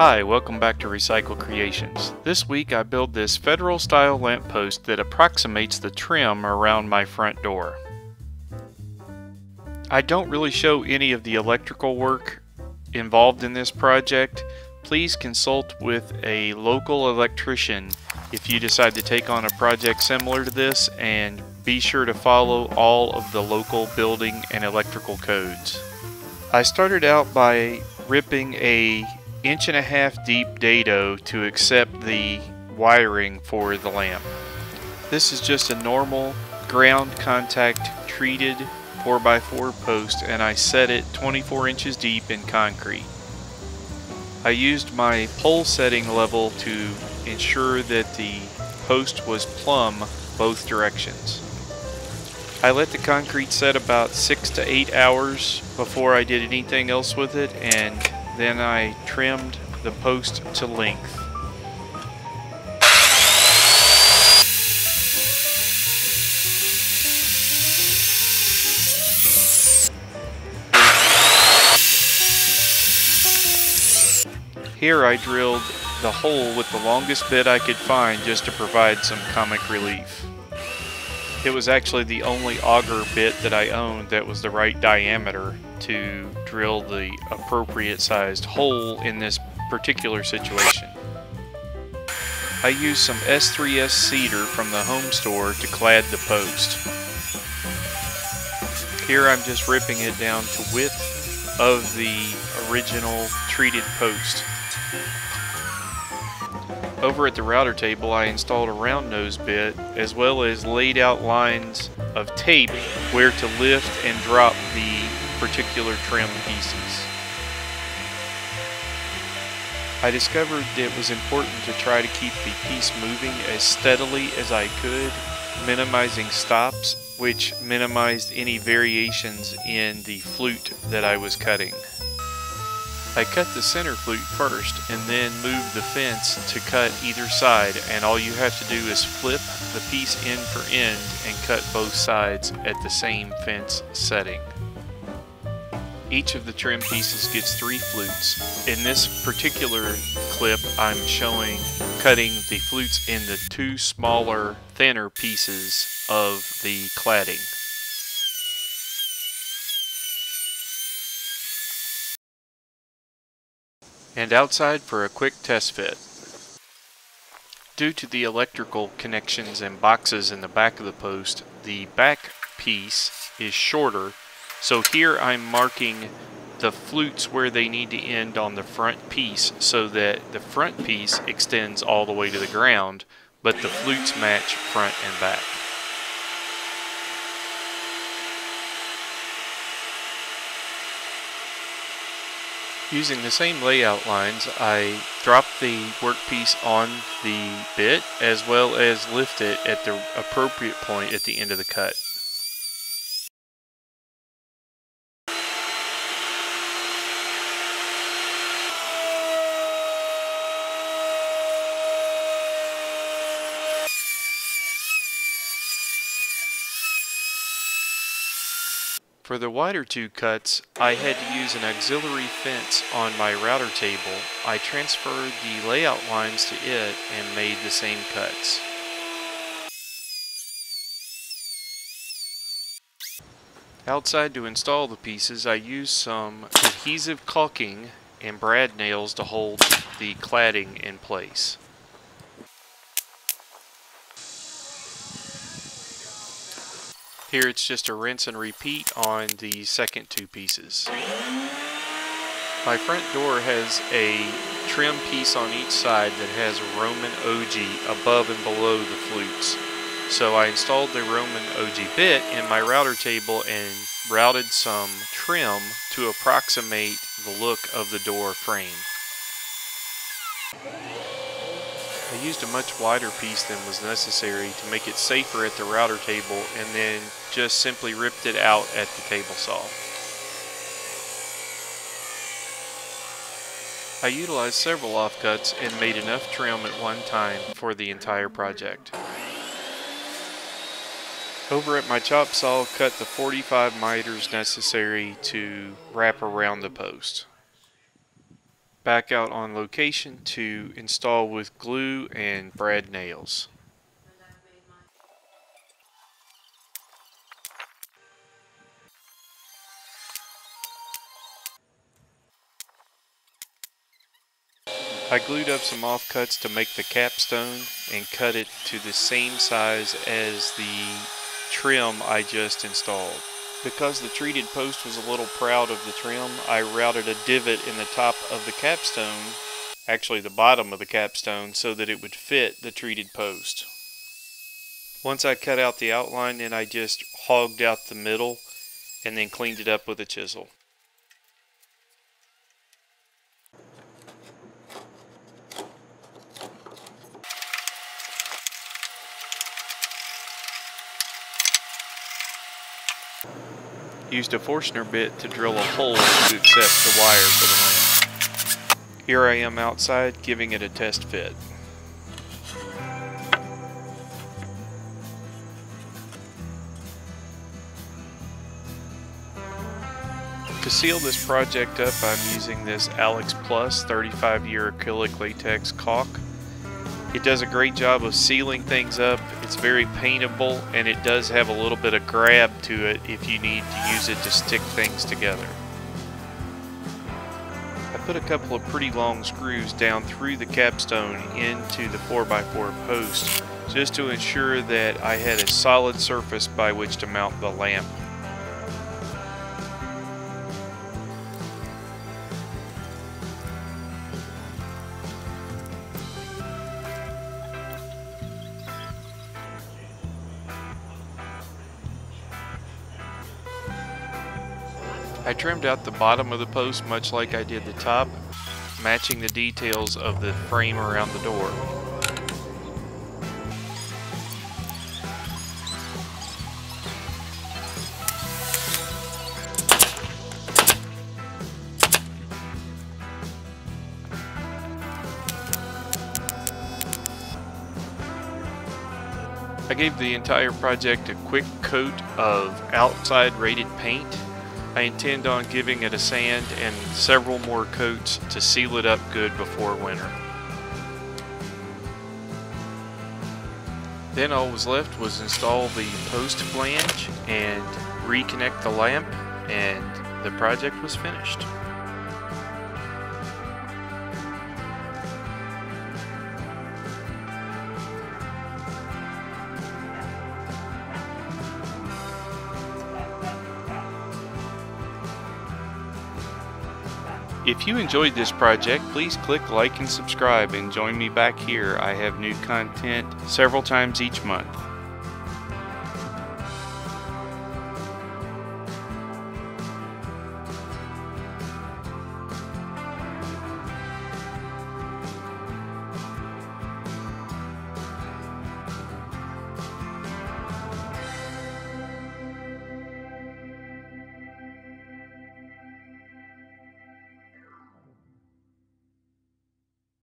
Hi, welcome back to Recycle Creations. This week I build this Federal style lamppost that approximates the trim around my front door. I don't really show any of the electrical work involved in this project. Please consult with a local electrician if you decide to take on a project similar to this, and be sure to follow all of the local building and electrical codes. I started out by ripping an inch-and-a-half deep dado to accept the wiring for the lamp. This is just a normal ground contact treated 4x4 post, and I set it 24 inches deep in concrete. I used my pole setting level to ensure that the post was plumb both directions. I let the concrete set about 6 to 8 hours before I did anything else with it, and then I trimmed the post to length. Here I drilled the hole with the longest bit I could find just to provide some comic relief. It was actually the only auger bit that I owned that was the right diameter to drill the appropriate sized hole in this particular situation. I used some S3S cedar from the home store to clad the post. Here I'm just ripping it down to width of the original treated post. Over at the router table, I installed a round nose bit as well as laid out lines of tape where to lift and drop the particular trim pieces. I discovered that it was important to try to keep the piece moving as steadily as I could, minimizing stops, which minimized any variations in the flute that I was cutting. I cut the center flute first and then moved the fence to cut either side, and all you have to do is flip the piece end for end and cut both sides at the same fence setting. Each of the trim pieces gets 3 flutes. In this particular clip I'm showing cutting the flutes into 2 smaller, thinner pieces of the cladding. And outside for a quick test fit. Due to the electrical connections and boxes in the back of the post, the back piece is shorter, so here I'm marking the flutes where they need to end on the front piece so that the front piece extends all the way to the ground, but the flutes match front and back. Using the same layout lines, I dropped the workpiece on the bit as well as lift it at the appropriate point at the end of the cut. For the wider 2 cuts, I had to use an auxiliary fence on my router table. I transferred the layout lines to it and made the same cuts. Outside to install the pieces, I used some adhesive caulking and brad nails to hold the cladding in place. Here it's just a rinse and repeat on the second 2 pieces. My front door has a trim piece on each side that has a Roman OG above and below the flutes. So I installed the Roman OG bit in my router table and routed some trim to approximate the look of the door frame. I used a much wider piece than was necessary to make it safer at the router table, and then just simply ripped it out at the table saw. I utilized several offcuts and made enough trim at one time for the entire project. Over at my chop saw, cut the 45 miters necessary to wrap around the post. back out on location to install with glue and brad nails. I glued up some offcuts to make the capstone and cut it to the same size as the trim I just installed. Because the treated post was a little proud of the trim, I routed a divot in the top of the capstone, actually the bottom of the capstone, so that it would fit the treated post. Once I cut out the outline, then I just hogged out the middle and then cleaned it up with a chisel. Used a Forstner bit to drill a hole to accept the wire for the lamp. Here I am outside giving it a test fit. To seal this project up, I'm using this Alex Plus 35-year acrylic latex caulk. It does a great job of sealing things up. It's very paintable, and it does have a little bit of grab to it if you need to use it to stick things together. I put a couple of pretty long screws down through the capstone into the 4x4 post just to ensure that I had a solid surface by which to mount the lamp. I trimmed out the bottom of the post much like I did the top, matching the details of the frame around the door. I gave the entire project a quick coat of outside rated paint. I intend on giving it a sand and several more coats to seal it up good before winter. Then all was left was install the post flange and reconnect the lamp, and the project was finished. If you enjoyed this project, please click like and subscribe and join me back here. I have new content several times each month.